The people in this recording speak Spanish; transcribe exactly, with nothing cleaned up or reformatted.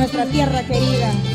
nuestra tierra querida.